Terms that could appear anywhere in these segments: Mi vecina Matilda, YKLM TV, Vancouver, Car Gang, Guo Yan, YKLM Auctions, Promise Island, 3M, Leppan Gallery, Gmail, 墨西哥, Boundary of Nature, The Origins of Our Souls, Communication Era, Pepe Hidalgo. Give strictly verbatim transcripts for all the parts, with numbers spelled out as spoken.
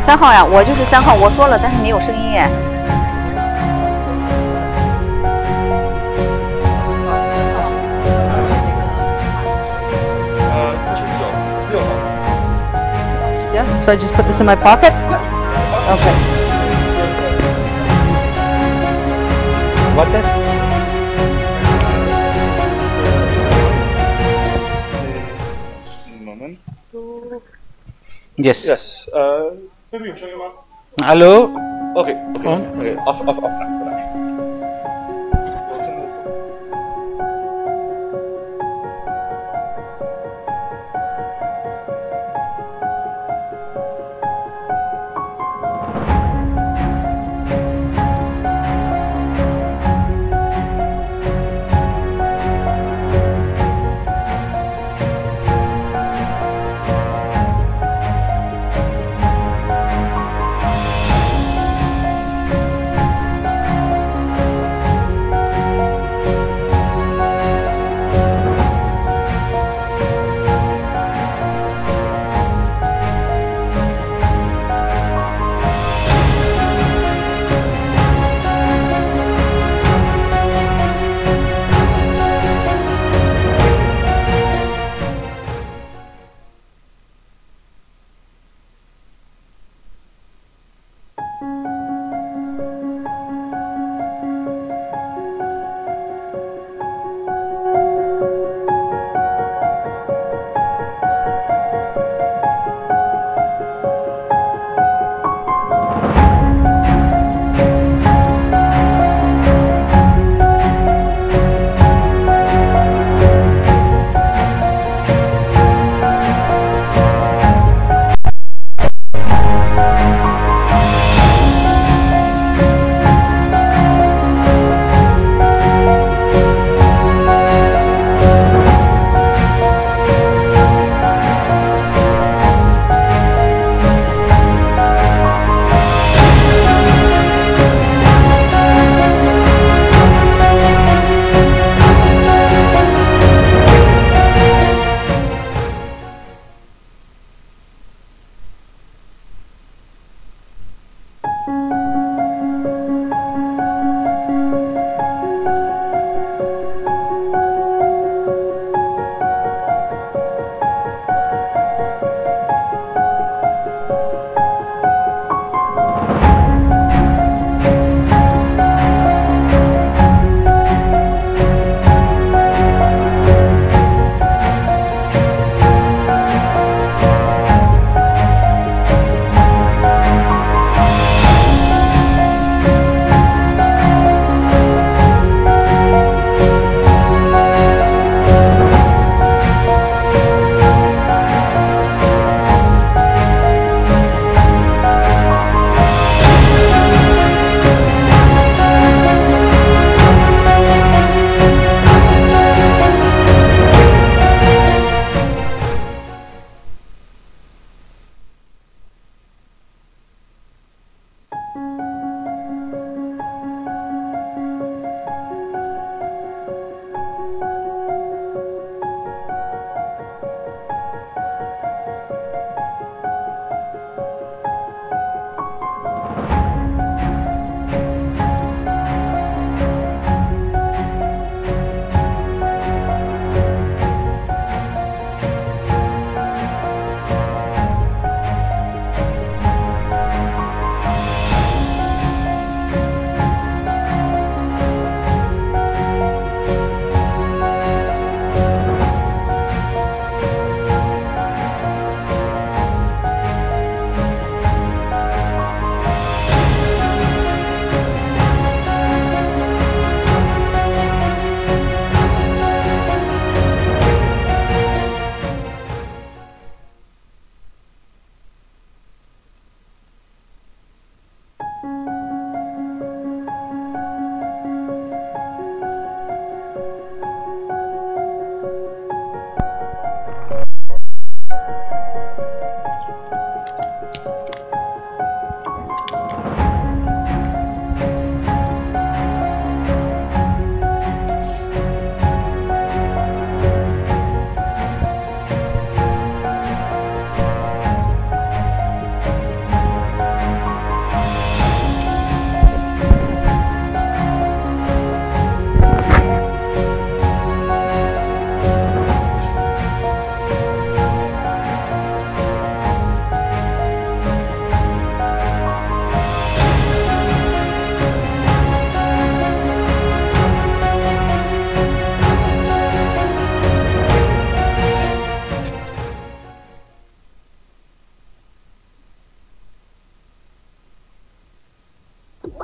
三号呀，我就是三号，我说了，但是没有声音耶。Yeah, so I just put this in my pocket. Okay. What that? Moment. Yes. Yes. Uh, Hello? Okay, okay, on? Okay, off, off, off.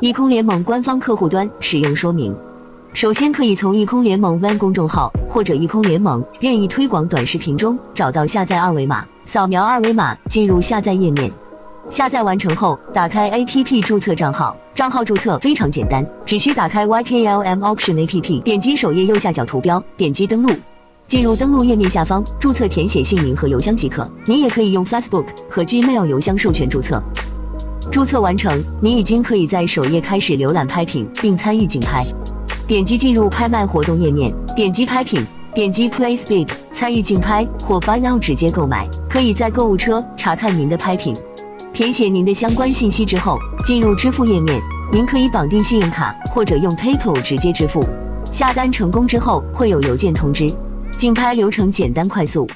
易空联盟官方客户端使用说明。首先可以从易空联盟 W E B 公众号或者易空联盟任意推广短视频中找到下载二维码，扫描二维码进入下载页面。下载完成后，打开 A P P 注册账号。账号注册非常简单，只需打开 Y K L M Auctions A P P， 点击首页右下角图标，点击登录。 进入登录页面下方，注册填写姓名和邮箱即可。你也可以用 Facebook 和 Gmail 邮箱授权注册。注册完成，你已经可以在首页开始浏览拍品，并参与竞拍。点击进入拍卖活动页面，点击拍品，点击 Place Bid 参与竞拍或 Buy Now 直接购买。可以在购物车查看您的拍品。填写您的相关信息之后，进入支付页面，您可以绑定信用卡或者用 PayPal 直接支付。下单成功之后，会有邮件通知。 竞拍流程简单快速。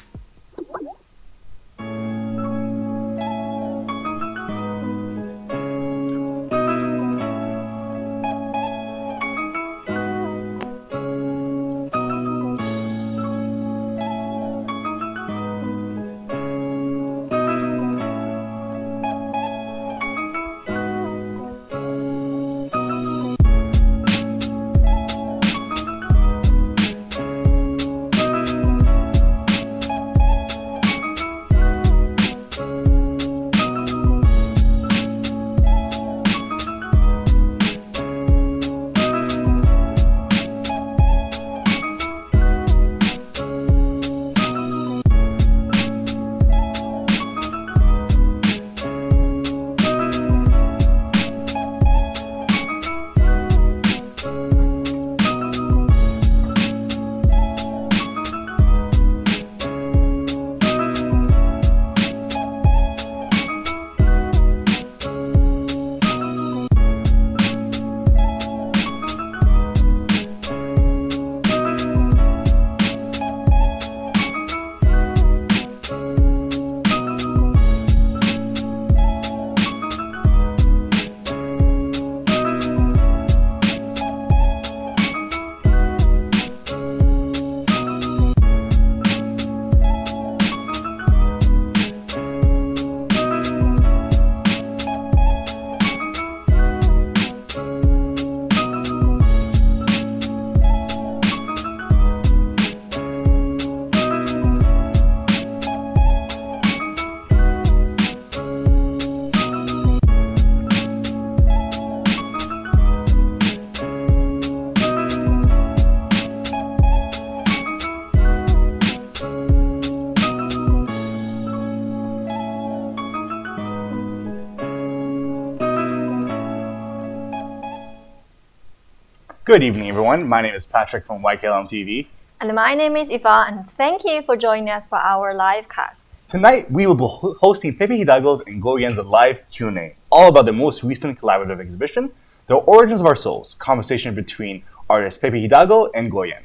Good evening, everyone. My name is Patrick from Y K L M T V. And my name is Eva, and thank you for joining us for our live cast. Tonight, we will be hosting Pepe Hidalgo's and Guo Yan's live Q and A, all about the most recent collaborative exhibition, The Origins of Our Souls, conversation between artists Pepe Hidalgo and Guo Yan.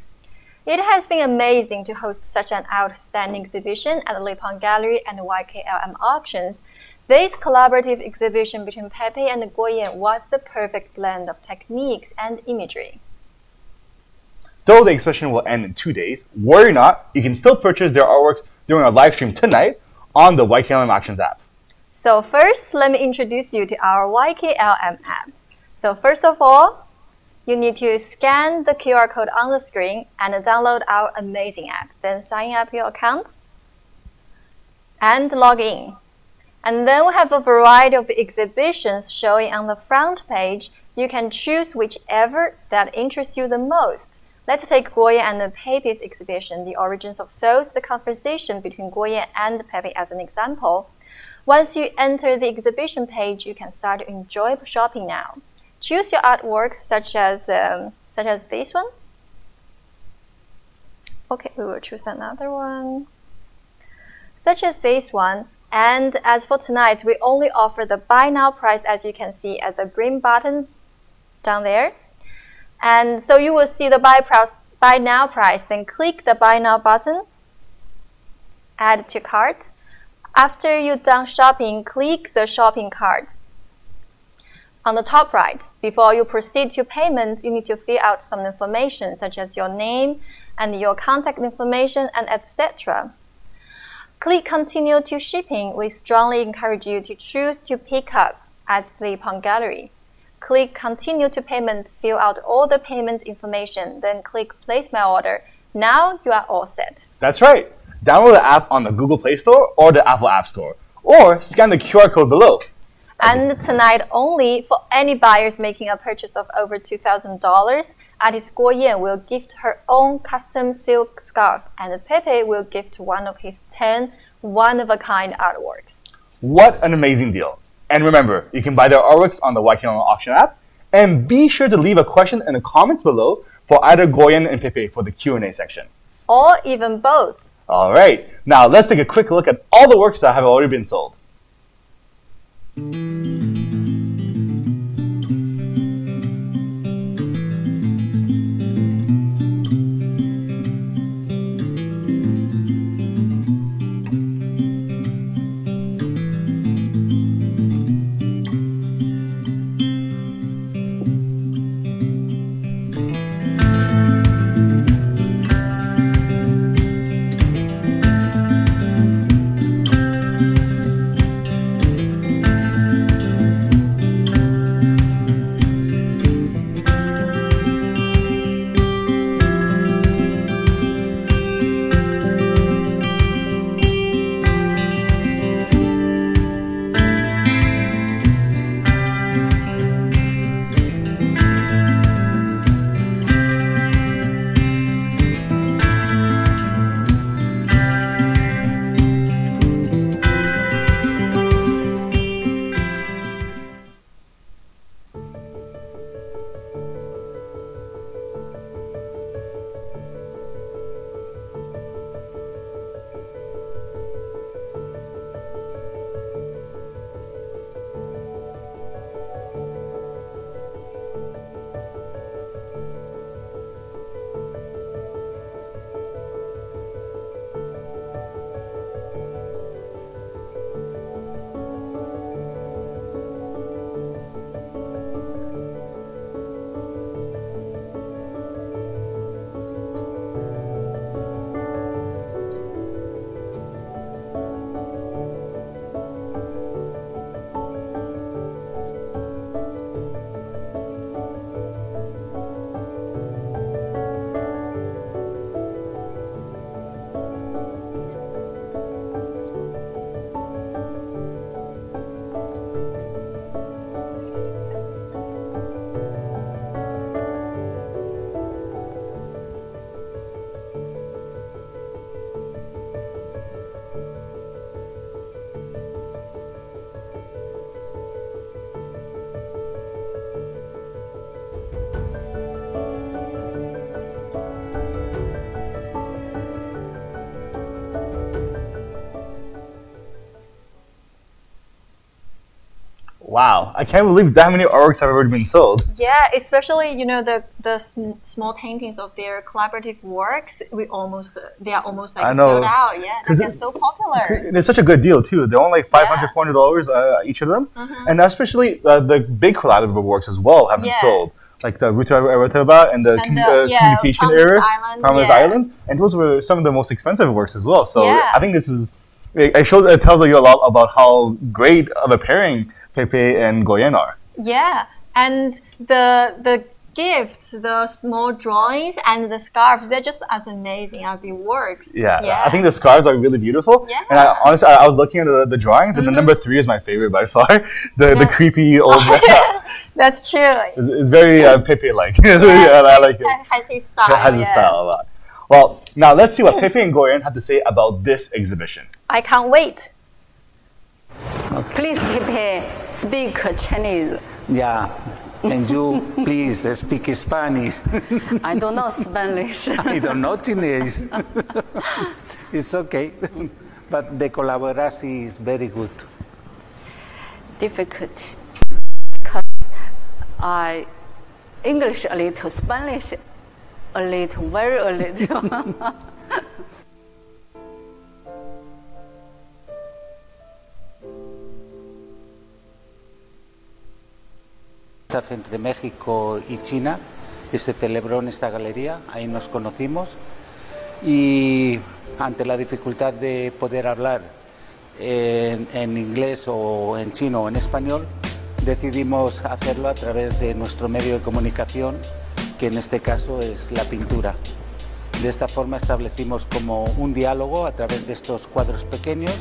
It has been amazing to host such an outstanding exhibition at the Leppan Gallery and Y K L M Auctions. This collaborative exhibition between Pepe and Guo Yan was the perfect blend of techniques and imagery. Though the exhibition will end in two days, worry not, you can still purchase their artworks during our live stream tonight on the Y K L M Auctions app. So first, let me introduce you to our Y K L M app. So first of all, you need to scan the Q R code on the screen and download our amazing app. Then sign up your account and log in. And then we have a variety of exhibitions showing on the front page. You can choose whichever that interests you the most. Let's take Guo Yan and Pepe's exhibition, The Origins of Souls, the conversation between Guo Yan and Pepe as an example. Once you enter the exhibition page, you can start to enjoy shopping now. Choose your artworks such as, um, such as this one. Okay, we will choose another one. Such as this one. And as for tonight, we only offer the buy now price, as you can see at the green button down there. And so you will see the buy, price, buy now price, then click the buy now button, add to cart. After you're done shopping, click the shopping cart on the top right. Before you proceed to payment, you need to fill out some information such as your name and your contact information and et cetera. Click continue to shipping. We strongly encourage you to choose to pick up at the Leppan Gallery. Click Continue to Payment, fill out all the payment information, then click Place My Order. Now you are all set. That's right. Download the app on the Google Play Store or the Apple App Store, or scan the Q R code below. And tonight only, for any buyers making a purchase of over two thousand dollars, artist Guo Yan will gift her own custom silk scarf, and Pepe will gift one of his ten one-of-a-kind artworks. What an amazing deal. And remember, you can buy their artworks on the Y K L M Auction app, and be sure to leave a question in the comments below for either Guo Yan and Pepe for the Q and A section. Or even both. All right, now let's take a quick look at all the works that have already been sold. Wow, I can't believe that many artworks have already been sold. Yeah, especially, you know, the the sm small paintings of their collaborative works. We almost they are almost like sold out. Yeah, they're so popular. It's such a good deal too. They're only like five hundred, yeah. four hundred dollars uh, each of them, mm-hmm. and especially uh, the big collaborative works as well have been yeah. sold, like the Ruta Erataba and the, and the uh, yeah, Communication Era, Promise Island, yeah. and those were some of the most expensive works as well. So yeah. I think this is. It shows. It tells you a lot about how great of a pairing Pepe and Guo Yan are. Yeah, and the the gifts, the small drawings, and the scarves—they're just as amazing as the works. Yeah, yeah, I think the scarves are really beautiful. Yeah, and I, honestly, I, I was looking at the, the drawings, and mm-hmm. the number three is my favorite by far. The yeah. the creepy old. That's true. It's, it's very uh, Pepe-like. Yeah, yeah, I like it. That has his style. It has yeah. his style a lot. Well, now let's see what Pepe and Guo Yan have to say about this exhibition. I can't wait. Okay. Please, Pepe, speak Chinese. Yeah, and you please speak Spanish. I don't know Spanish. I don't know Chinese. It's okay, but the collaboration is very good. Difficult because I English a little, Spanish. A little, very a little. Entre México y China, que se celebró en esta galería, ahí nos conocimos y ante la dificultad de poder hablar en, en inglés o en chino o en español, decidimos hacerlo a través de nuestro medio de comunicación, que en este caso es la pintura. De esta forma establecimos como un diálogo a través de estos cuadros pequeños,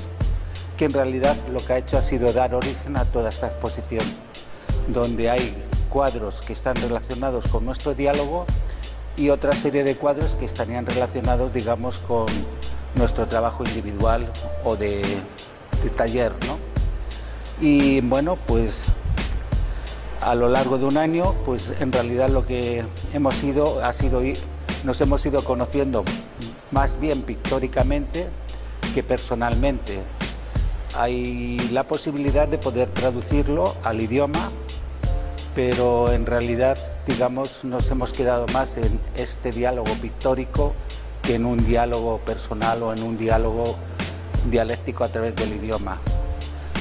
que en realidad lo que ha hecho ha sido dar origen a toda esta exposición, donde hay cuadros que están relacionados con nuestro diálogo y otra serie de cuadros que estarían relacionados, digamos, con nuestro trabajo individual o de, de taller, ¿no? Y bueno, pues a lo largo de un año, pues en realidad lo que hemos ido, ha sido, nos hemos ido conociendo más bien pictóricamente que personalmente. Hay la posibilidad de poder traducirlo al idioma, pero en realidad, digamos, nos hemos quedado más en este diálogo pictórico que en un diálogo personal o en un diálogo dialéctico a través del idioma.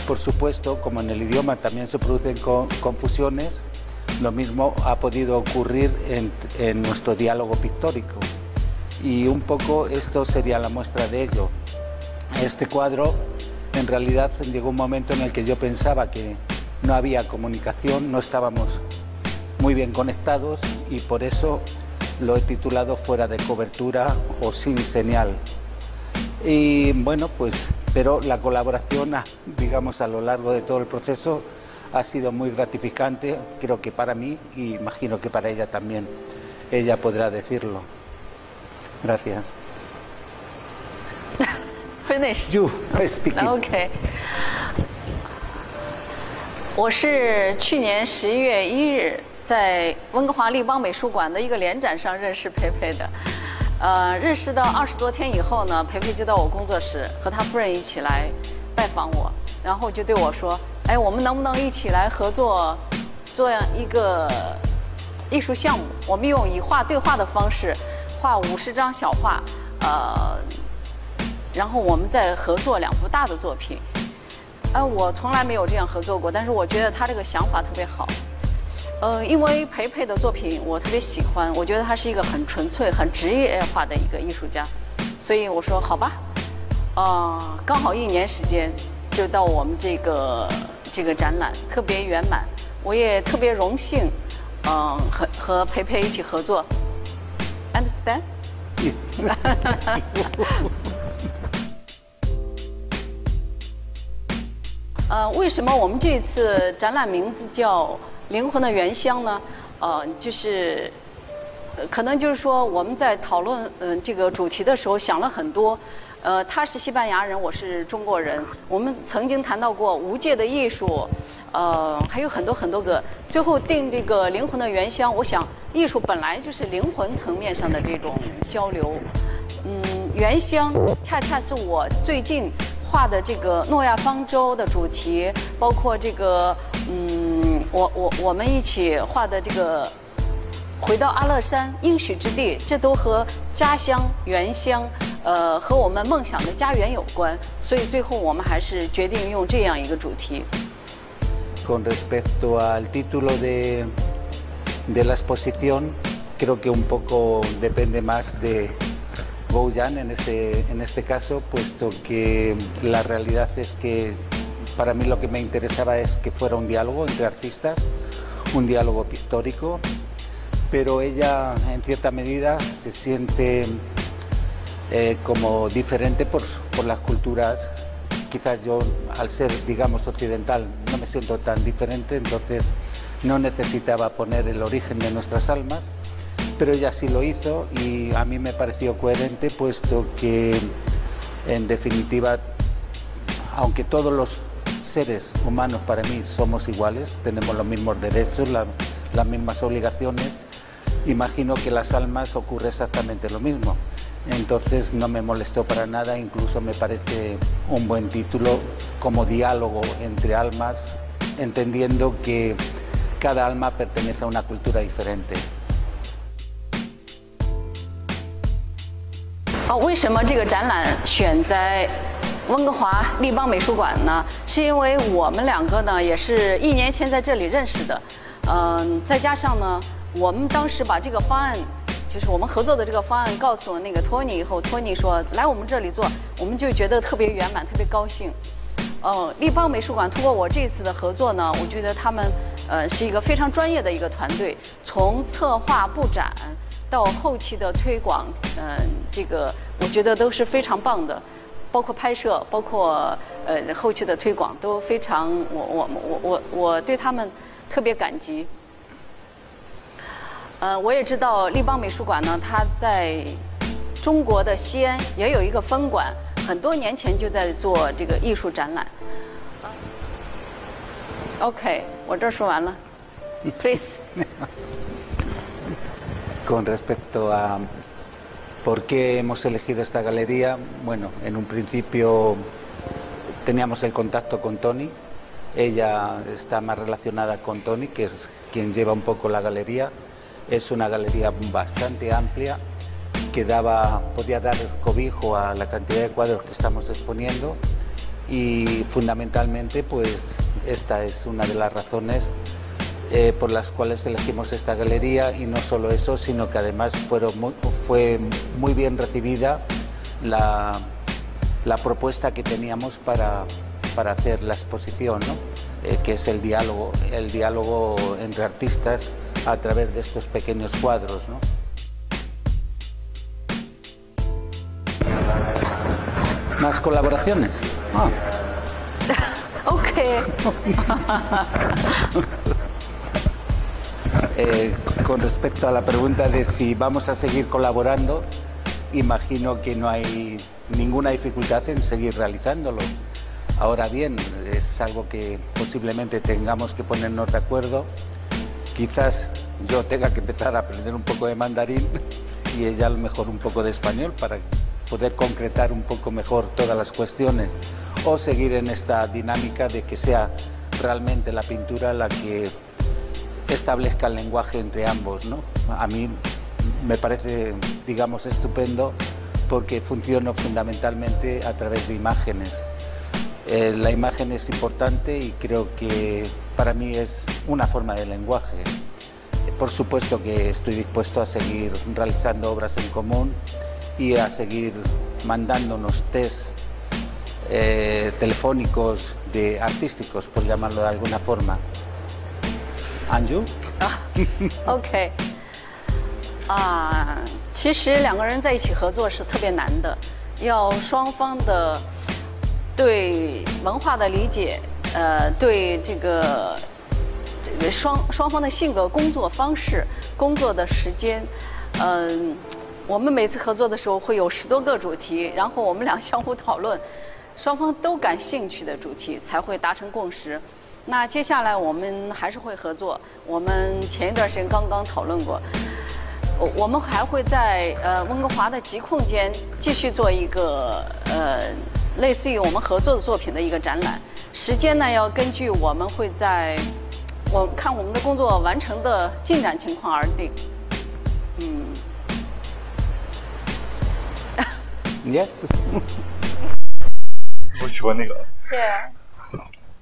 Por supuesto, como en el idioma también se producen confusiones, lo mismo ha podido ocurrir en, en nuestro diálogo pictórico. Y un poco esto sería la muestra de ello. Este cuadro, en realidad, llegó un momento en el que yo pensaba que no había comunicación, no estábamos muy bien conectados, y por eso lo he titulado Fuera de cobertura o Sin señal. Y bueno, pues, pero la colaboración, digamos, a lo largo de todo el proceso ha sido muy gratificante, creo que para mí, y imagino que para ella también. Ella podrá decirlo. Gracias. Finish. You speak. Okay. 我是去年十一月一日在温哥华立邦美术馆的一个联展上认识佩佩的。 呃，认识到二十多天以后呢，培培就到我工作室和他夫人一起来拜访我，然后就对我说：“哎，我们能不能一起来合作，做一个艺术项目？我们用以画对画的方式，画五十张小画，呃，然后我们再合作两幅大的作品。呃，我从来没有这样合作过，但是我觉得他这个想法特别好。” 呃，因为培培的作品我特别喜欢，我觉得他是一个很纯粹、很职业化的一个艺术家，所以我说好吧，啊、呃，刚好一年时间就到我们这个这个展览特别圆满，我也特别荣幸，嗯、呃，和和培培一起合作 ，understand？ 呃，为什么我们这次展览名字叫？ 灵魂的原乡呢，呃，就是，呃，可能就是说我们在讨论嗯、呃、这个主题的时候想了很多，呃，他是西班牙人，我是中国人，我们曾经谈到过无界的艺术，呃，还有很多很多个，最后定这个灵魂的原乡，我想艺术本来就是灵魂层面上的这种交流，嗯，原乡恰恰是我最近画的这个诺亚方舟的主题，包括这个嗯。 我我我们一起画的这个，回到阿勒山应许之地，这都和家乡、原乡，呃，和我们梦想的家园有关。所以最后我们还是决定用这样一个主题。Con respecto al título de de la exposición, creo que un poco depende más de Guo Yan en este en este caso, puesto que la realidad es que para mí lo que me interesaba es que fuera un diálogo entre artistas, un diálogo pictórico, pero ella en cierta medida se siente eh, como diferente por, por las culturas. Quizás yo, al ser, digamos, occidental, no me siento tan diferente, entonces no necesitaba poner el origen de nuestras almas, pero ella sí lo hizo y a mí me pareció coherente, puesto que, en definitiva, aunque todos los seres humanos para mí somos iguales, tenemos los mismos derechos, la, las mismas obligaciones, imagino que las almas ocurre exactamente lo mismo. Entonces no me molestó para nada, incluso me parece un buen título como diálogo entre almas, entendiendo que cada alma pertenece a una cultura diferente. 哦，为什么这个展览选在 温哥华立邦美术馆呢，是因为我们两个呢也是一年前在这里认识的，嗯、呃，再加上呢，我们当时把这个方案，就是我们合作的这个方案告诉了那个托尼以后，托尼说来我们这里做，我们就觉得特别圆满，特别高兴。呃，立邦美术馆通过我这次的合作呢，我觉得他们呃是一个非常专业的一个团队，从策划布展到后期的推广，嗯、呃，这个我觉得都是非常棒的，包括拍摄，包括呃后期的推广都非常，我我我我我对他们特别感激。呃，我也知道立邦美术馆呢，它在中国的西安也有一个分馆。 很多年前就在做这个艺术展览。OK， 我这说完了。Please. Con respecto a por qué hemos elegido esta galería, bueno, en un principio teníamos el contacto con Tony. Ella está más relacionada con Tony, que es quien lleva un poco la galería. Es una galería bastante amplia. Que daba, podía dar cobijo a la cantidad de cuadros que estamos exponiendo y fundamentalmente pues esta es una de las razones eh, por las cuales elegimos esta galería y no solo eso sino que además fueron muy, fue muy bien recibida la, la propuesta que teníamos para, para hacer la exposición, ¿no? eh, que es el diálogo, el diálogo entre artistas a través de estos pequeños cuadros, ¿no? Más colaboraciones. Ah. Okay. eh, con respecto a la pregunta de si vamos a seguir colaborando, imagino que no hay ninguna dificultad en seguir realizándolo. Ahora bien, es algo que posiblemente tengamos que ponernos de acuerdo. Quizás yo tenga que empezar a aprender un poco de mandarín y ella a lo mejor un poco de español para poder concretar un poco mejor todas las cuestiones o seguir en esta dinámica de que sea realmente la pintura la que establezca el lenguaje entre ambos, ¿no? A mí me parece, digamos, estupendo porque funciona fundamentalmente a través de imágenes. Eh, la imagen es importante y creo que para mí es una forma de lenguaje. Por supuesto que estoy dispuesto a seguir realizando obras en común y a seguir mandándonos test eh, telefónicos de artísticos, por llamarlo de alguna forma. Anju? Ah, OK. 啊，其实两个人在一起合作是特别难的，要双方的对文化的理解，呃，对这个这个双双方的性格、工作方式、工作的时间，嗯。 我们每次合作的时候会有十多个主题，然后我们俩相互讨论，双方都感兴趣的主题才会达成共识。那接下来我们还是会合作。我们前一段时间刚刚讨论过，我我们还会在呃温哥华的极空间继续做一个呃类似于我们合作的作品的一个展览。时间呢要根据我们会在我看我们的工作完成的进展情况而定。嗯。 Yes. 我喜欢那个。Yeah.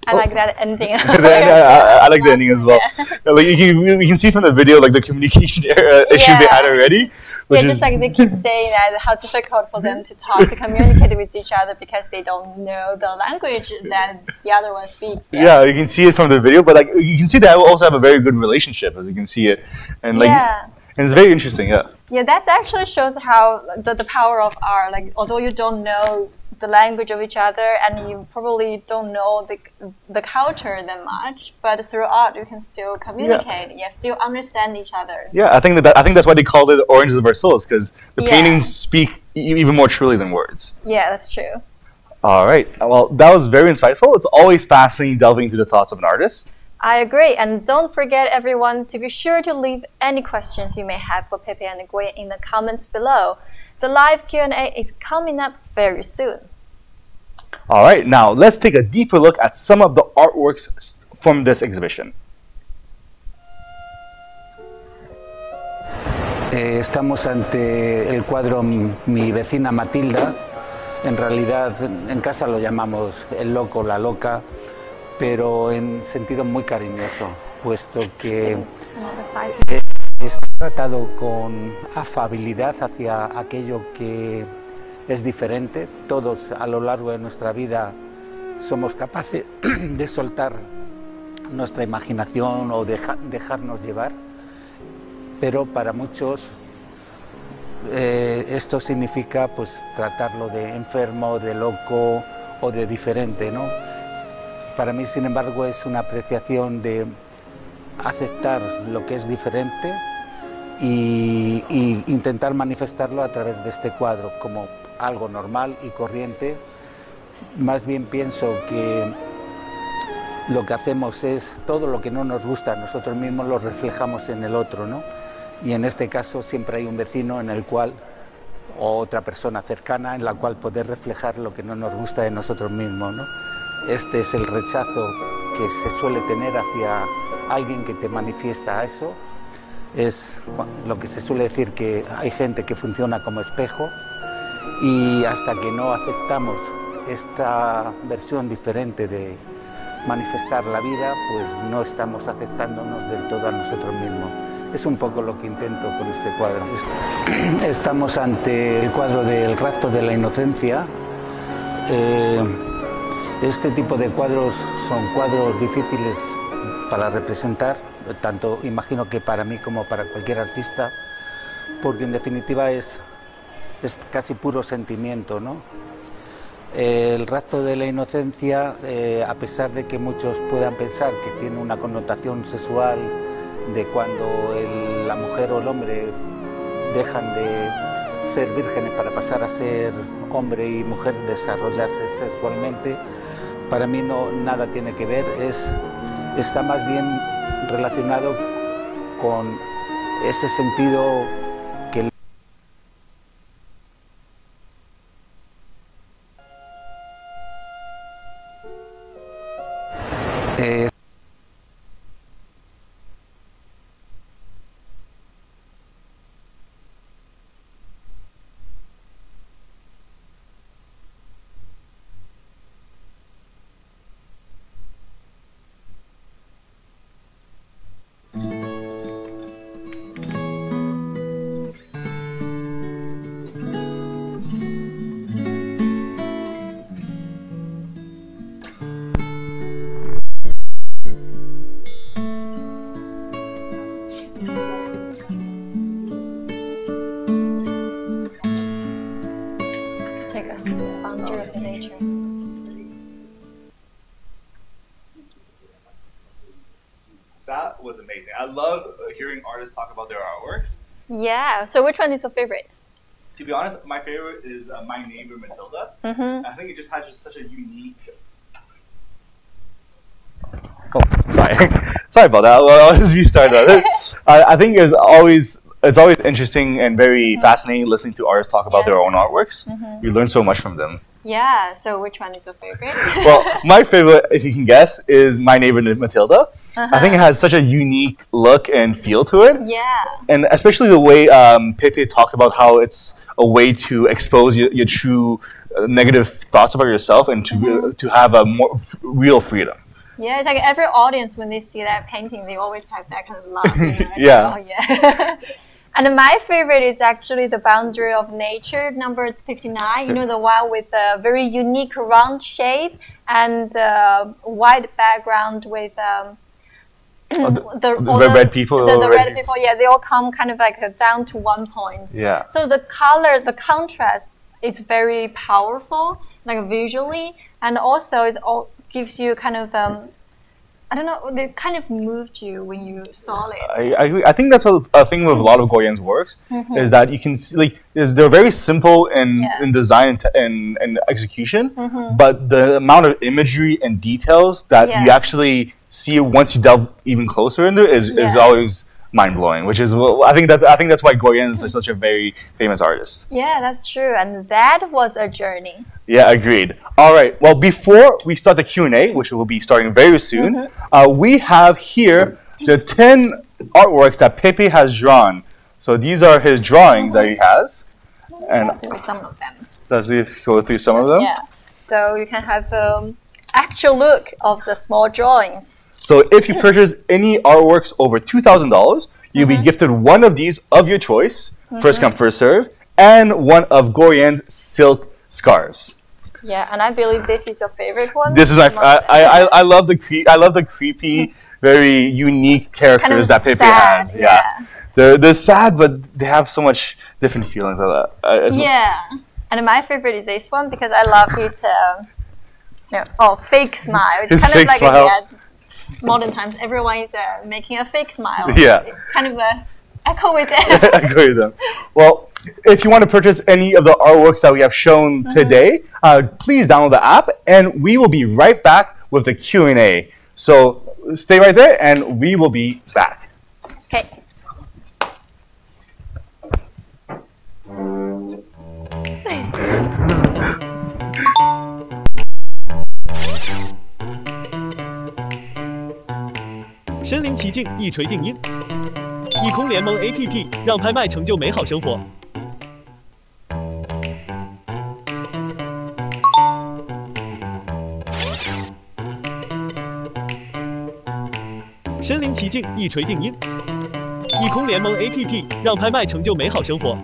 I like that ending. I, I like the ending as well. Yeah. Like you can, you can see from the video, like the communication era issues yeah. they had already. Yeah, just like they keep saying that how difficult for them to talk, to communicate with each other because they don't know the language that the other one speaks. Yeah. yeah, you can see it from the video, but like you can see that I also have a very good relationship, as you can see it, and like. Yeah. And it's very interesting, yeah. Yeah, that actually shows how the, the power of art, like, although you don't know the language of each other and you probably don't know the, the culture that much, but through art you can still communicate, yeah. yeah, still understand each other. Yeah, I think, that, that, I think that's why they called it The Origins of Our Souls, because the yeah. paintings speak e even more truly than words. Yeah, that's true. All right, well, that was very insightful. It's always fascinating delving into the thoughts of an artist. I agree, and don't forget everyone to be sure to leave any questions you may have for Pepe and Guo Yan in the comments below. The live Q and A is coming up very soon. All right, now let's take a deeper look at some of the artworks from this exhibition. Eh, estamos ante el cuadro Mi vecina Matilda. En realidad, en casa lo llamamos el loco, la loca. Pero en sentido muy cariñoso, puesto que está tratado con afabilidad hacia aquello que es diferente. Todos a lo largo de nuestra vida somos capaces de soltar nuestra imaginación o deja, dejarnos llevar, pero para muchos eh, esto significa pues tratarlo de enfermo, de loco o de diferente, ¿no? Para mí, sin embargo, es una apreciación de aceptar lo que es diferente y, y intentar manifestarlo a través de este cuadro como algo normal y corriente. Más bien pienso que lo que hacemos es todo lo que no nos gusta, nosotros mismos lo reflejamos en el otro, ¿no? Y en este caso siempre hay un vecino en el cual, o otra persona cercana en la cual poder reflejar lo que no nos gusta de nosotros mismos, ¿no? Este es el rechazo que se suele tener hacia alguien que te manifiesta eso. Es lo que se suele decir, que hay gente que funciona como espejo, y hasta que no aceptamos esta versión diferente de manifestar la vida, pues no estamos aceptándonos del todo a nosotros mismos. Es un poco lo que intento con este cuadro. Estamos ante el cuadro del rapto de la inocencia. Eh, este tipo de cuadros son cuadros difíciles para representar, tanto imagino que para mí como para cualquier artista, porque en definitiva es, es casi puro sentimiento, ¿no? El rapto de la inocencia, eh, a pesar de que muchos puedan pensar que tiene una connotación sexual de cuando el, la mujer o el hombre dejan de ser vírgenes para pasar a ser hombre y mujer, desarrollarse sexualmente, para mí no, nada tiene que ver, es, está más bien relacionado con ese sentido que... Eh, Boundary of Nature. That was amazing. I love hearing artists talk about their artworks. Yeah. So which one is your favorite? To be honest, my favorite is uh, My Neighbor Matilda. Mm-hmm. I think it just has just such a unique... Oh, sorry. Sorry about that. Well, I'll just restart that. I, I think there's always... It's always interesting and very mm-hmm. fascinating listening to artists talk about yeah. their own artworks. Mm-hmm. You learn so much from them. Yeah, so which one is your favorite? Well, my favorite, if you can guess, is My Neighbor Matilda. Uh-huh. I think it has such a unique look and feel to it. Yeah. And especially the way um, Pepe talked about how it's a way to expose your, your true uh, negative thoughts about yourself and to, mm-hmm. uh, to have a more f real freedom. Yeah, it's like every audience, when they see that painting, they always have that kind of love. You know, yeah. Well, yeah. And my favorite is actually the Boundary of Nature, number fifty-nine, you know, the one with a very unique round shape and uh, white background with um, oh, the, the, the, the red people. The, the red people, yeah, they all come kind of like down to one point. Yeah. So the color, the contrast is very powerful, like visually, and also it all gives you kind of... Um, I don't know, they kind of moved you when you saw it. I, I, I think that's a, a thing with a lot of Guo Yan's works, mm-hmm. is that you can see, like, they're very simple in, yeah. in design and, t and, and execution, mm-hmm. but the amount of imagery and details that yeah. you actually see once you delve even closer into it is, yeah. is always mind-blowing, which is, well, I think that's, I think that's why Guo Yan is such a very famous artist. Yeah, that's true, and that was a journey. Yeah, agreed. All right. Well, before we start the Q and A, which will be starting very soon, mm-hmm. uh, we have here the ten artworks that Pepe has drawn. So these are his drawings that he has, and let's some of them. Does he go through some of them? Yeah. So you can have um, actual look of the small drawings. So if you purchase any artworks over two thousand dollars, you'll mm-hmm. be gifted one of these of your choice, mm-hmm. first come, first serve, and one of Guo Yan's silk scarves. Yeah, and I believe this is your favorite one. This is my. F I, I I love the cre I love the creepy, very unique characters kind of that Pepe sad, has. Yeah. yeah, they're they're sad, but they have so much different feelings. Of that. Yeah, and my favorite is this one because I love his um, no, oh fake smile. It's his kind fake of like smile. A, yeah, modern times, everyone is uh, making a fake smile. Yeah, it's kind of a echo with them. Echo with them. Well. If you want to purchase any of the artworks that we have shown mm-hmm. today, uh, please download the app, and we will be right back with the Q and A. So stay right there, and we will be back. Okay. A P P 让拍卖成就美好生活。 身临其境，一锤定音。易空联盟 A P P 让拍卖成就美好生活。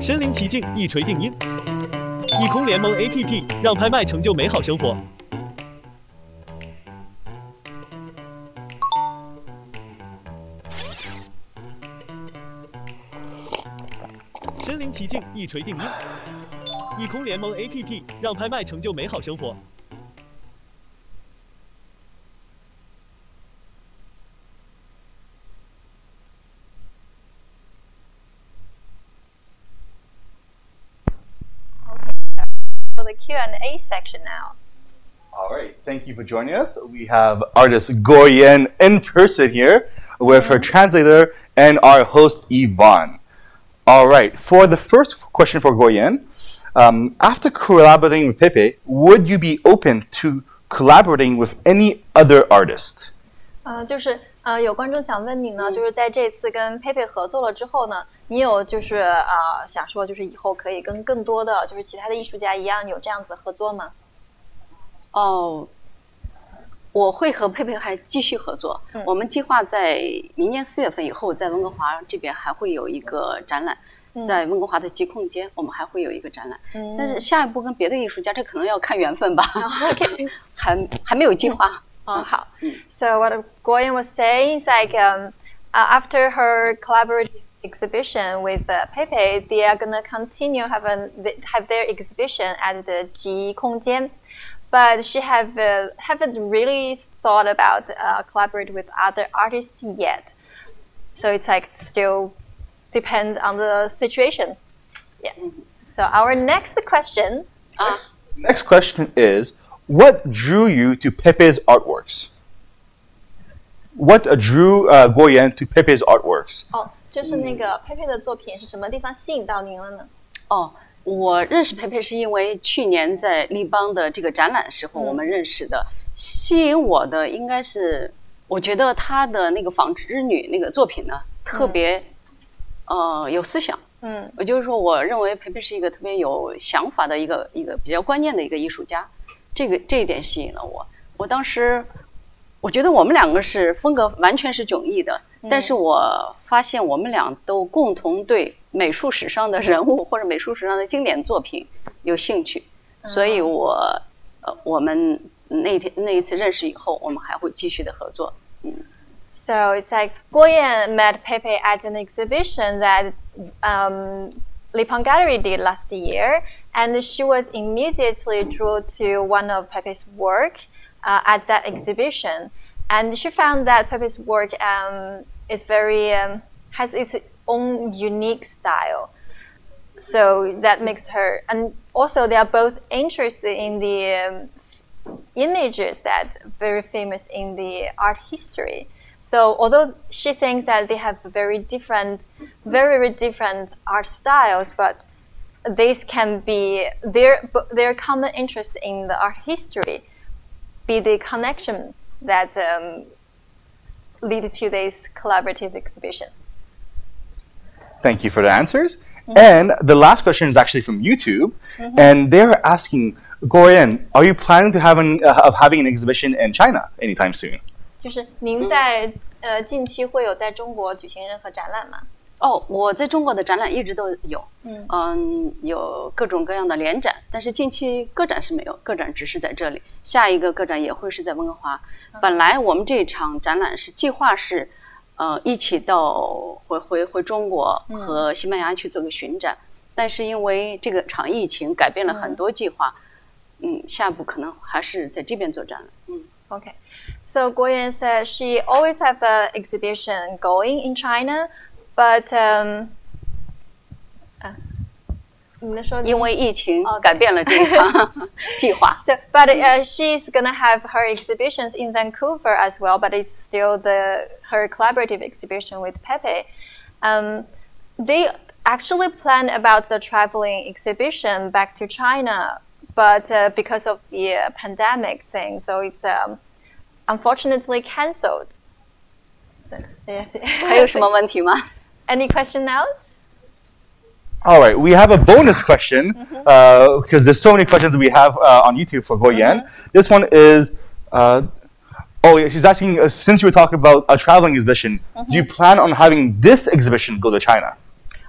身临其境，一锤定音。易空联盟 A P P 让拍卖成就美好生活。 奇境一锤定音，易空联盟 A P P 让拍卖成就美好生活。Okay, for the Q and A section now. All right, thank you for joining us. We have artist Guo Yan in person here with her translator and our host Yvonne. All right, for the first question for Guo Yan, um, after collaborating with Pepe, would you be open to collaborating with any other artist? 呃，就是呃，有观众想问你呢，就是在这次跟 Pepe 合作了之后呢，你有就是呃想说，就是以后可以跟更多的就是其他的艺术家一样有这样子合作吗？哦，我会和 Pepe 还继续合作。嗯、我们计划在明年四月份以后，在温哥华这边还会有一个展览。 在温哥华的极空间，我们还会有一个展览，嗯、但是下一步跟别的艺术家，这可能要看缘分吧，还还没有计划。嗯，好。So what Guo Yan was saying is like, um, after her collaborative exhibition with Pepe, they are gonna continue have an have their exhibition at the 极空间, but she have haven't really thought about collaborate with other artists yet. So it's like still. Depends on the situation. Yeah. So our next question. Uh, next, next question is, what drew you to Pepe's artworks? What drew uh, Guo Yan to Pepe's artworks? 哦，就是那个 Pepe 的作品是什么地方吸引到您了呢？哦，我认识 Pepe 是因为去年在立邦的这个展览时候我们认识的。吸引我的应该是，我觉得他的那个纺织女那个作品呢，特别。 呃，有思想，嗯，我就是说，我认为Pepe是一个特别有想法的一个一个比较观念的一个艺术家，这个这一点吸引了我。我当时，我觉得我们两个是风格完全是迥异的，嗯、但是我发现我们俩都共同对美术史上的人物或者美术史上的经典作品有兴趣，嗯、所以我，呃，我们那天那一次认识以后，我们还会继续的合作，嗯。 So it's like Guo Yan met Pepe at an exhibition that um, Leppan Gallery did last year, and she was immediately drawn to one of Pepe's work uh, at that exhibition, and she found that Pepe's work um, is very um, has its own unique style. So that makes her, and also they are both interested in the um, images that are very famous in the art history. So although she thinks that they have very different, very, very different art styles, but this can be their, their common interest in the art history, be the connection that um, lead to this collaborative exhibition. Thank you for the answers. Mm-hmm. And the last question is actually from YouTube, mm-hmm. and they're asking, Guo Yan, are you planning to have an, uh, of having an exhibition in China anytime soon? 就是您在呃，近期会有在中国举行任何展览吗？哦，我在中国的展览一直都有，嗯嗯，有各种各样的联展，但是近期个展是没有，个展只是在这里，下一个个展也会是在温哥华。嗯、本来我们这场展览是计划是，呃，一起到回回回中国和西班牙去做个巡展，嗯、但是因为这个场疫情改变了很多计划，嗯, 嗯，下一步可能还是在这边做展览，嗯。Okay. So Guo Yan said she always have an exhibition going in China, but um, uh, so, but uh, she's gonna have her exhibitions in Vancouver as well, but it's still the her collaborative exhibition with Pepe. Um, they actually planned about the traveling exhibition back to China, but uh, because of the uh, pandemic thing, so it's um, unfortunately cancelled. Any question else? All right, we have a bonus question because mm-hmm. uh, there's so many questions we have uh, on YouTube for Guo Yan. Mm-hmm. This one is, uh, oh, yeah, she's asking, uh, since you were talking about a traveling exhibition, mm-hmm. do you plan on having this exhibition go to China?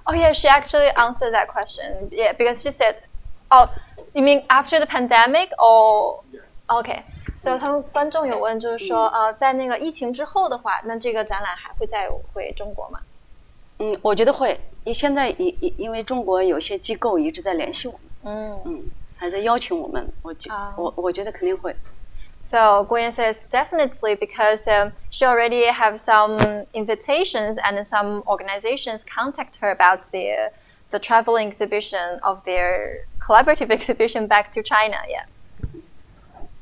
Oh yeah, she actually answered that question. Yeah, because she said, oh, you mean after the pandemic or, okay. 所以他们观众有问，就是说，呃，在那个疫情之后的话，那这个展览还会再回中国吗？嗯，我觉得会。因现在因因因为中国有些机构一直在联系我们，嗯嗯，还在邀请我们，我觉我我觉得肯定会。So Guo Yan says definitely because um, she already have some invitations and some organizations contact her about the the traveling exhibition of their collaborative exhibition back to China. Yeah.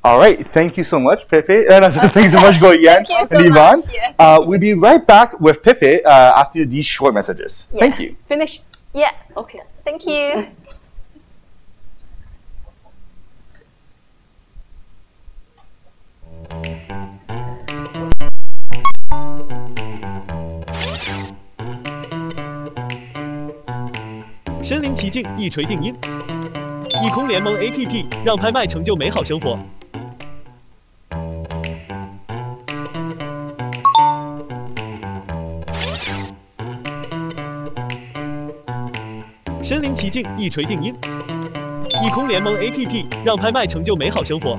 All right, thank you so much, Pepe. Uh, no, thank you so much, Guo Yan and Ivan. Yeah. Uh, we'll be right back with Pepe uh, after these short messages. Yeah. Thank you. Finish. Yeah, okay. Thank you. A P P 让拍卖成就美好生活。 身临其境，一锤定音。易空联盟 A P P 让拍卖成就美好生活。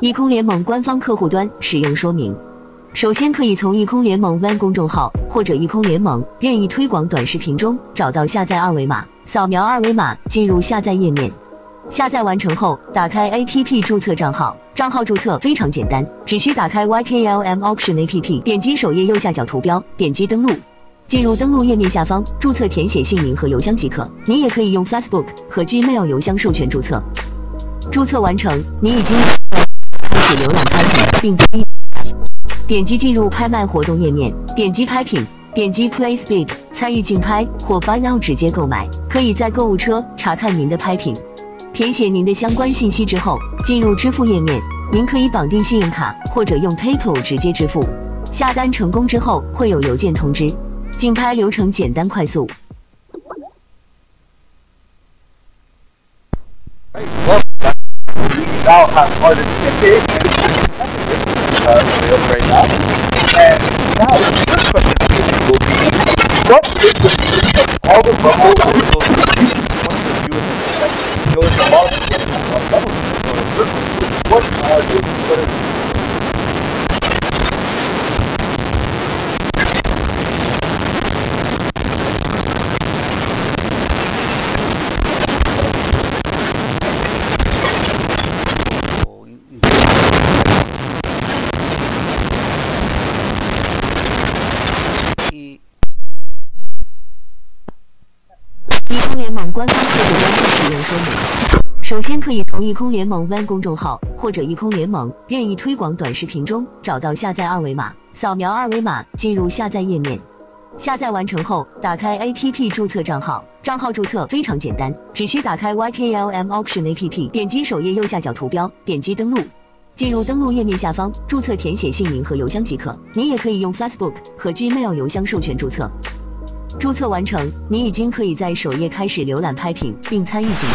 易空联盟官方客户端使用说明：首先可以从易空联盟 W E B 公众号或者易空联盟任意推广短视频中找到下载二维码，扫描二维码进入下载页面。下载完成后，打开 A P P 注册账号。账号注册非常简单，只需打开 Y K L M Auction A P P， 点击首页右下角图标，点击登录。 进入登录页面下方，注册填写姓名和邮箱即可。你也可以用 Facebook 和 Gmail 邮箱授权注册。注册完成，你已经开始浏览拍品，并且点击进入拍卖活动页面，点击拍品，点击 Place Bid 参与竞拍或 Buy Now 直接购买。可以在购物车查看您的拍品，填写您的相关信息之后，进入支付页面，您可以绑定信用卡或者用 PayPal 直接支付。下单成功之后，会有邮件通知。 竞拍流程简单快速。首先可以从易空联盟 W E B 公众号或者易空联盟任意推广短视频中找到下载二维码，扫描二维码进入下载页面。下载完成后，打开 A P P 注册账号。账号注册非常简单，只需打开 Y K L M Auction A P P， 点击首页右下角图标，点击登录。进入登录页面下方，注册填写姓名和邮箱即可。你也可以用 Facebook 和 Gmail 邮箱授权注册。注册完成，你已经可以在首页开始浏览拍品并参与竞标。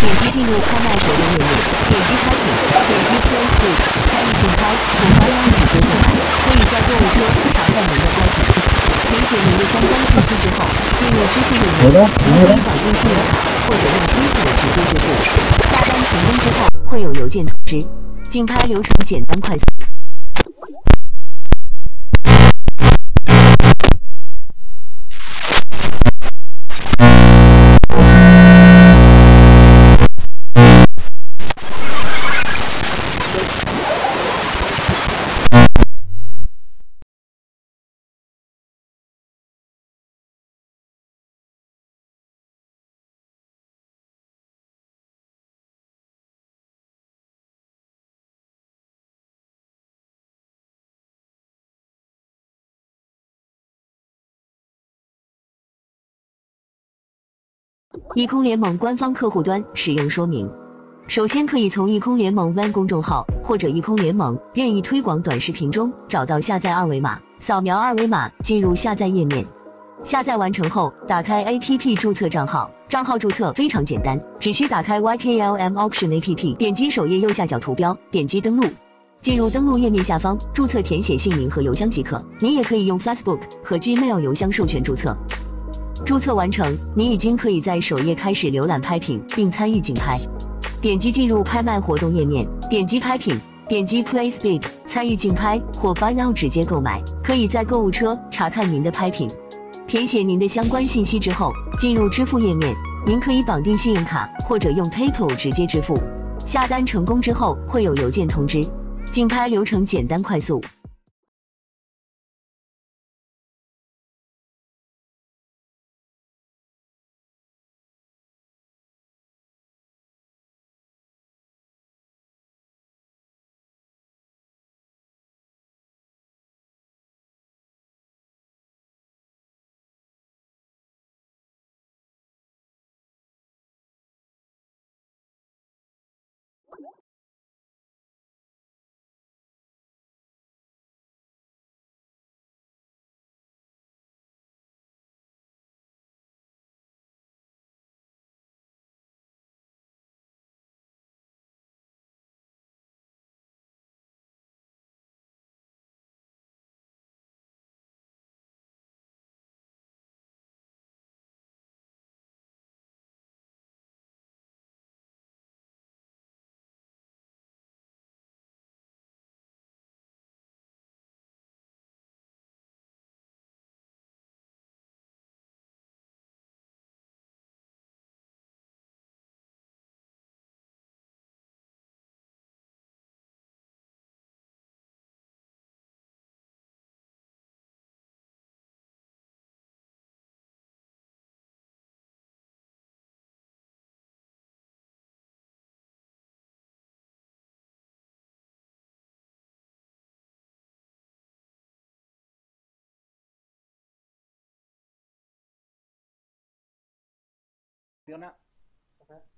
点击进入拍卖活动页面，点击拍品，点击 Play Click 参与竞拍，从官方直接购买，可以在购物车查看您的拍品。 填写您的相关信息之后，进入支付页面，您可以绑定信用卡或者用 PayPal 直接支付。下单成功之后，会有邮件通知。竞拍流程简单快速。易空联盟官方客户端使用说明：首先可以从易空联盟 Web 公众号或者易空联盟任意推广短视频中找到下载二维码，扫描二维码进入下载页面。下载完成后，打开 A P P 注册账号。账号注册非常简单，只需打开 Y K L M Auction A P P， 点击首页右下角图标，点击登录。 进入登录页面下方，注册填写姓名和邮箱即可。你也可以用 Facebook 和 Gmail 邮箱授权注册。注册完成，你已经可以在首页开始浏览拍品并参与竞拍。点击进入拍卖活动页面，点击拍品，点击 Place Bid 参与竞拍或 Buy Now 直接购买。可以在购物车查看您的拍品。填写您的相关信息之后，进入支付页面，您可以绑定信用卡或者用 PayPal 直接支付。下单成功之后，会有邮件通知。 竞拍流程简单快速。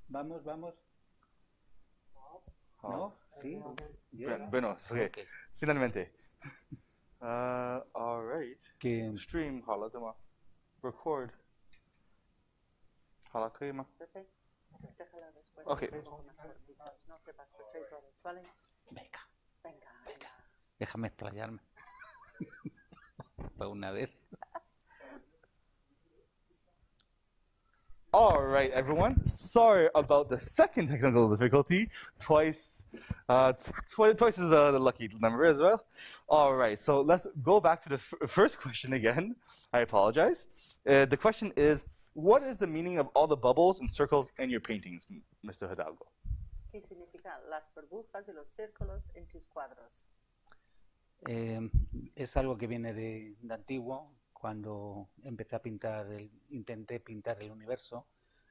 Vamos, vamos. No, no? See? Yes. Bueno, okay. okay. Finalmente. Uh, all right. Game. Stream. Hala, toma. Record. Hala, ¿qué más? Okay. Venga. Venga. Venga. Déjame explayarme. Para una vez. All right, everyone. Sorry about the second technical difficulty. Twice, uh, tw twice is uh, the lucky number as well. All right, so let's go back to the f first question again. I apologize. Uh, the question is, what is the meaning of all the bubbles and circles in your paintings, Mister Hidalgo? ¿Qué significa las burbujas y los círculos en tus cuadros? Eh, es algo que viene de, de antiguo. Cuando empecé a pintar, el, intenté pintar el universo,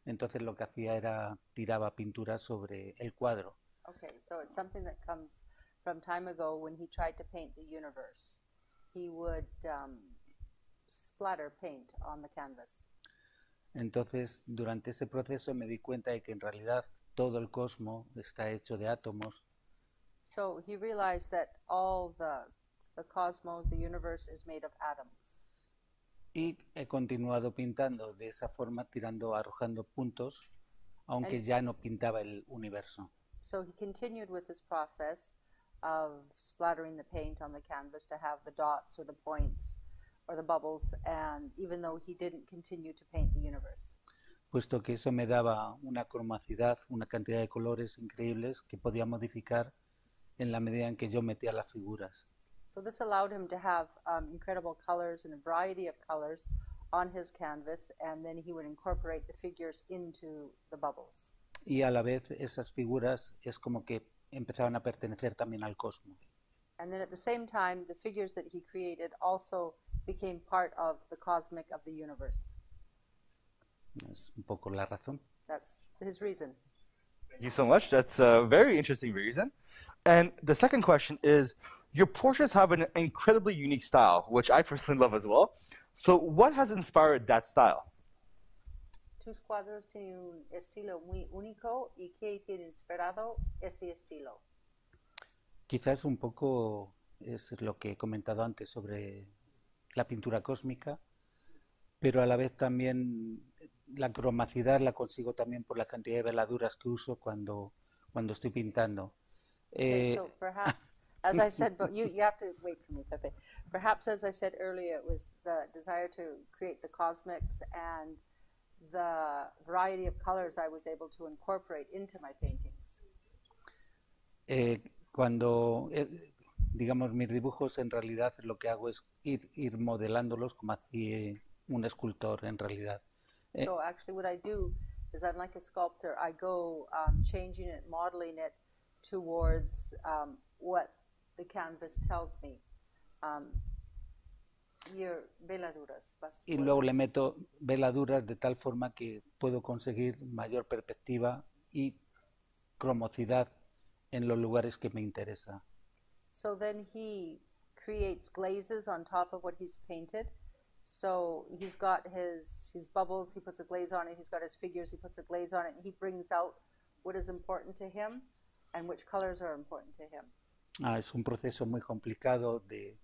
entonces lo que hacía era tiraba pintura sobre el cuadro. Okay, so it's something that comes from time ago when he tried to paint the universe. He would um, splatter paint on the canvas. Entonces, durante ese proceso me di cuenta de que en realidad todo el cosmos está hecho de átomos. So he realized that all the the cosmos, the universe is made of atoms. y he continuado pintando de esa forma, tirando, arrojando puntos, aunque and ya no pintaba el universo. So he continued with his process of splattering the paint on the canvas to have the dots or the points or the bubbles, and even though he didn't continue to paint the universe. Puesto que eso me daba una cromacidad, una cantidad de colores increíbles que podía modificar en la medida en que yo metía las figuras. So this allowed him to have um, incredible colors and a variety of colors on his canvas, and then he would incorporate the figures into the bubbles. Y a la vez esas figuras es como que empezaban a pertenecer también al cosmos. And then at the same time, the figures that he created also became part of the cosmic of the universe. Es un poco la razón. That's his reason. Thank you so much. That's a very interesting reason. And the second question is, your portraits have an incredibly unique style, which I personally love as well. So what has inspired that style? Tus cuadros tienen un estilo muy único, y ¿qué tiene inspirado este estilo? Quizás un poco es lo que he comentado antes sobre la pintura cósmica, pero a la vez también la cromacidad la consigo también por la cantidad de veladuras que uso cuando, cuando estoy pintando. Okay, eh, so perhaps, as I said, but you, you have to wait for me, Pepe. Perhaps, as I said earlier, it was the desire to create the cosmics and the variety of colors I was able to incorporate into my paintings. Eh, cuando, eh, digamos, mis dibujos, en realidad lo que hago es ir, ir modelándolos como hacía un escultor, en realidad. Eh, so actually what I do is I'm like a sculptor. I go um, changing it, modeling it towards um, what the canvas tells me. Um, your veladuras, y luego le meto veladuras de tal forma que puedo conseguir mayor perspectiva y cromosidad en los lugares que me interesa. So then he creates glazes on top of what he's painted. So he's got his, his bubbles, he puts a glaze on it, he's got his figures, he puts a glaze on it, and he brings out what is important to him and which colors are important to him. Ah, es un proceso muy complicado de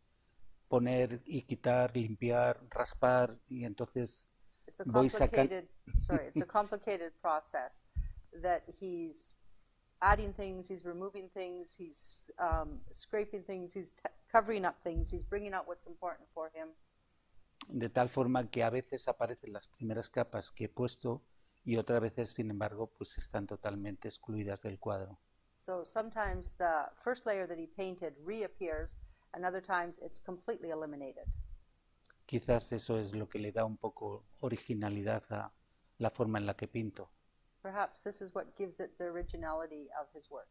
poner y quitar, limpiar, raspar, y entonces voy sacando. Sorry, it's a complicated process that he's adding things, he's removing things, he's um, scraping things, he's t covering up things, he's bringing out what's important for him. De tal forma que a veces aparecen las primeras capas que he puesto y otras veces, sin embargo, pues están totalmente excluidas del cuadro. So sometimes the first layer that he painted reappears, and other times it's completely eliminated. Quizás eso es lo que le da un poco originalidad a la forma en la que pinto. Perhaps this is what gives it the originality of his work.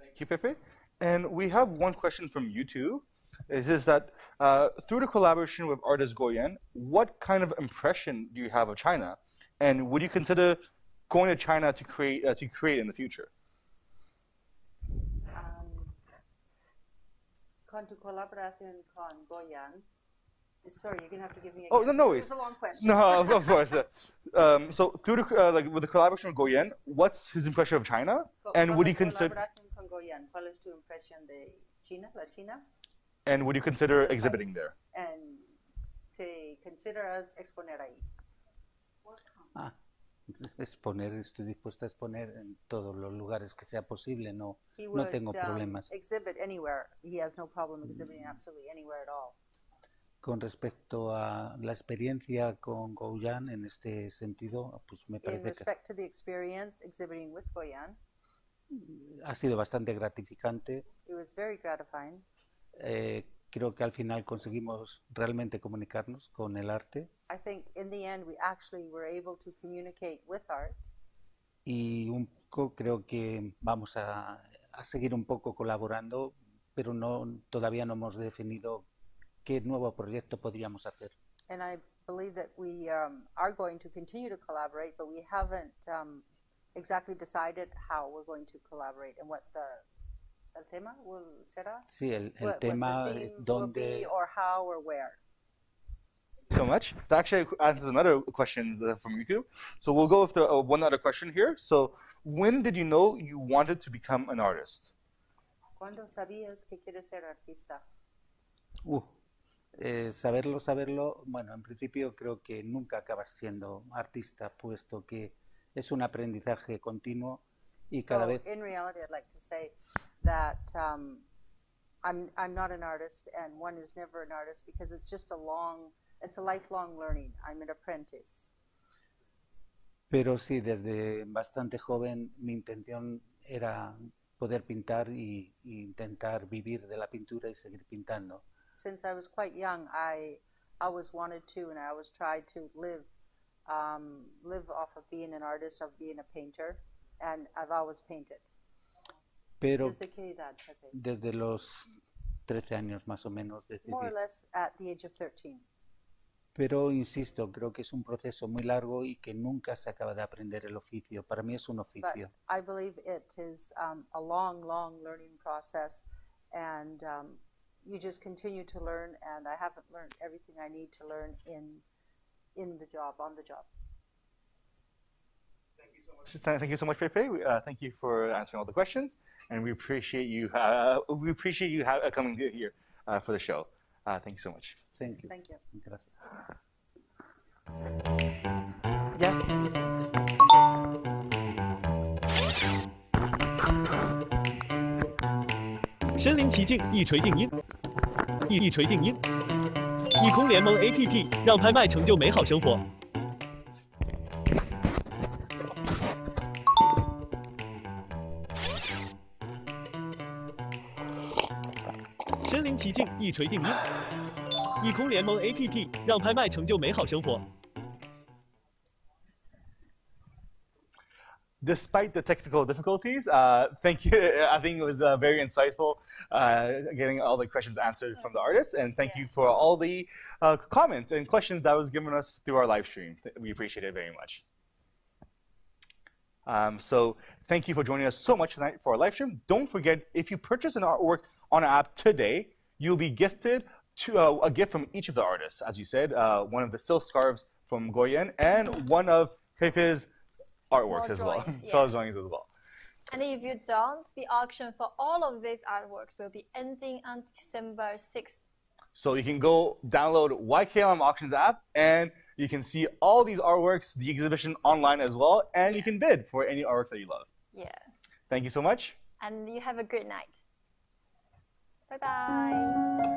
Thank you, Pepe. And we have one question from you too. It is that uh, through the collaboration with artist Guo Yan, what kind of impression do you have of China? And would you consider going to China to create uh, to create in the future? Con tu colaboración con Guo Yan. Sorry, you're going to have to give me a... Oh, no, no worries. It's a long question. No, of course. Uh, um, so, through the, uh, like, with the collaboration with Guo Yan, what's his impression of China? Co and would he consider... Con Guo Yan, ¿cuál es tu impresión de China, la China? And would you consider exhibiting there? And te consideras exponer ahí. Ah, exponer, estoy dispuesta a exponer en todos los lugares que sea posible, no, he would, no tengo problemas. Um, exhibit anywhere. He has no problem exhibiting absolutely anywhere at all. Con respecto a la experiencia con Guo Yan, en este sentido, pues me parece que... In respect to the experience exhibiting with Guo Yan, ha sido bastante gratificante. It was very gratifying. Eh, creo que al final conseguimos realmente comunicarnos con el arte. I think in the end we actually were able to communicate with art. Y un poco creo que vamos a, a seguir un poco colaborando, pero no todavía no hemos definido qué nuevo proyecto podríamos hacer. And I believe that we um, are going to continue to collaborate, but we haven't um, exactly decided how we're going to collaborate and what the ¿El tema será? Sí, el, el what, tema what the dónde or how or where. So much. That actually answers another question from YouTube. So we'll go with the, uh, one other question here. So when did you know you wanted to become an artist? ¿Cuándo sabías que quieres ser artista? Uh, Eh, saberlo, saberlo, bueno, en principio creo que nunca acabas siendo artista, puesto que es un aprendizaje continuo y cada vez. So, in reality, I'd like to say that um, I'm I'm not an artist, and one is never an artist because it's just a long, it's a lifelong learning. I'm an apprentice. Pero sí, desde bastante joven mi intención era poder pintar y, y intentar vivir de la pintura y seguir pintando. Since I was quite young, I always wanted to, and I always tried to live, um, live off of being an artist, of being a painter, and I've always painted. Pero desde qué edad, Pepe? Desde los trece años más o menos decidí. More or less at the age of thirteen. Pero insisto, creo que es un proceso muy largo y que nunca se acaba de aprender el oficio. Para mí es un oficio. But I believe it is um, a long, long learning process, and um, you just continue to learn. And I haven't learned everything I need to learn in in the job, on the job. Thank you so much. Thank you so much, Pepe. Uh, thank you for answering all the questions, and we appreciate you. Uh, we appreciate you ha coming here uh, for the show. Uh, thank you so much. Thank you. Thank you. Gracias. Ya.身临其境，一锤定音，一一锤定音。一空联盟 A P P 让拍卖成就美好生活。身临其境，一锤定音。一空联盟 A P P 让拍卖成就美好生活。Despite the technical difficulties, uh, thank you. I think it was uh, very insightful uh, getting all the questions answered from the artists, and thank yeah. you for all the uh, comments and questions that was given us through our live stream. We appreciate it very much. Um, so thank you for joining us so much tonight for our live stream. Don't forget, if you purchase an artwork on our app today, you'll be gifted to uh, a gift from each of the artists, as you said, uh, one of the silk scarves from Guo Yan and one of Pepe's artworks as well, yeah. small drawings as well. And if you don't, the auction for all of these artworks will be ending on December sixth. So you can go download Y K L M Auctions app, and you can see all these artworks, the exhibition online as well, and yeah. you can bid for any artworks that you love. Yeah. Thank you so much. And you have a good night. Bye-bye.